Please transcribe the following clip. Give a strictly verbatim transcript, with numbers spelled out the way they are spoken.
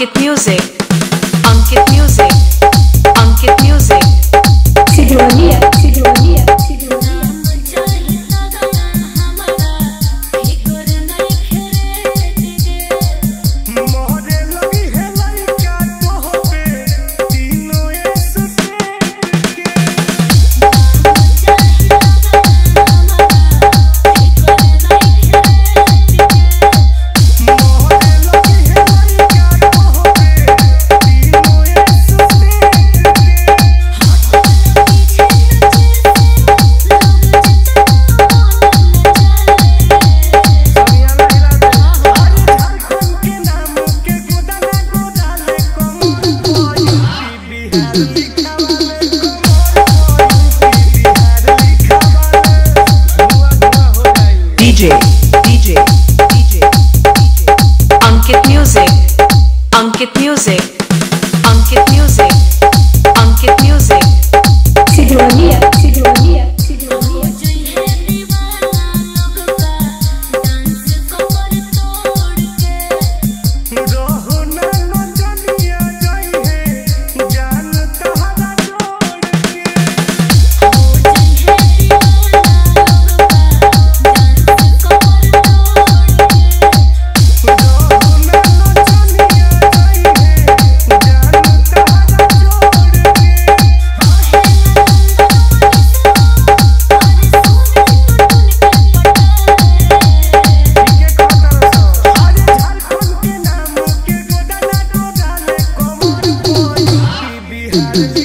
Ankit Music, Ankit Music, Ankit Music. Sidonia, Sidonia, Sidonia. DJ, DJ, DJ, DJ. Ankit Music, Ankit Music, Ankit Music, Ankit Music. Sidonia, Sidonia. Thank you.